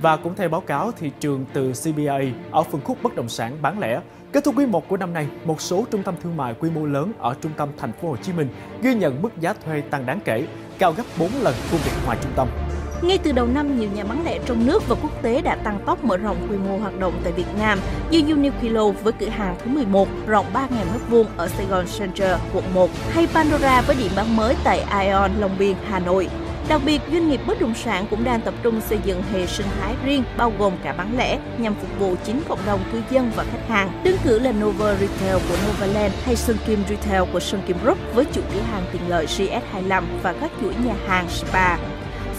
Và cũng theo báo cáo thị trường từ CBA ở phân khúc bất động sản bán lẻ, kết thúc quý 1 của năm nay, một số trung tâm thương mại quy mô lớn ở trung tâm thành phố Hồ Chí Minh ghi nhận mức giá thuê tăng đáng kể, cao gấp 4 lần khu vực ngoài trung tâm. Ngay từ đầu năm, nhiều nhà bán lẻ trong nước và quốc tế đã tăng tốc mở rộng quy mô hoạt động tại Việt Nam như Uniqlo với cửa hàng thứ 11 rộng 3.000 m² ở Saigon Center, quận 1, hay Pandora với điểm bán mới tại Ion Long Biên, Hà Nội. Đặc biệt, doanh nghiệp bất động sản cũng đang tập trung xây dựng hệ sinh thái riêng bao gồm cả bán lẻ nhằm phục vụ chính cộng đồng cư dân và khách hàng. Đơn cử là Nova Retail của Novaland hay Sun Kim Retail của Sun Kim Group với chuỗi cửa hàng tiện lợi GS25 và các chuỗi nhà hàng spa.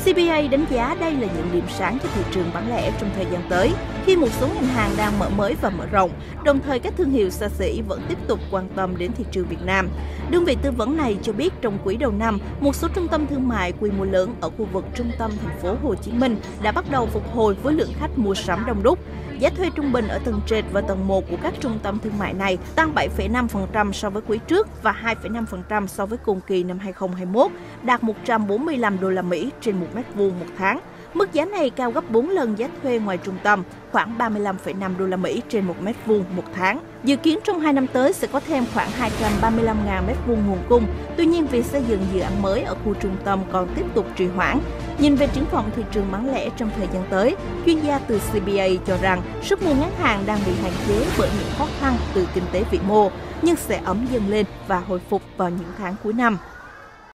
CBA đánh giá đây là những điểm sáng cho thị trường bán lẻ trong thời gian tới, khi một số ngành hàng đang mở mới và mở rộng, đồng thời các thương hiệu xa xỉ vẫn tiếp tục quan tâm đến thị trường Việt Nam. Đơn vị tư vấn này cho biết trong quý đầu năm, một số trung tâm thương mại quy mô lớn ở khu vực trung tâm thành phố Hồ Chí Minh đã bắt đầu phục hồi với lượng khách mua sắm đông đúc. Giá thuê trung bình ở tầng trệt và tầng 1 của các trung tâm thương mại này tăng 7,5% so với quý trước và 2,5% so với cùng kỳ năm 2021, đạt 145 đô la Mỹ trên 1 mét vuông một tháng. Mức giá này cao gấp 4 lần giá thuê ngoài trung tâm, khoảng 35,5 đô la Mỹ trên 1 mét vuông một tháng. Dự kiến trong 2 năm tới sẽ có thêm khoảng 235.000 mét vuông nguồn cung. Tuy nhiên, việc xây dựng dự án mới ở khu trung tâm còn tiếp tục trì hoãn. Nhìn về triển vọng thị trường bán lẻ trong thời gian tới, chuyên gia từ CBA cho rằng sức mua ngắn hạn đang bị hạn chế bởi những khó khăn từ kinh tế vĩ mô, nhưng sẽ ấm dần lên và hồi phục vào những tháng cuối năm.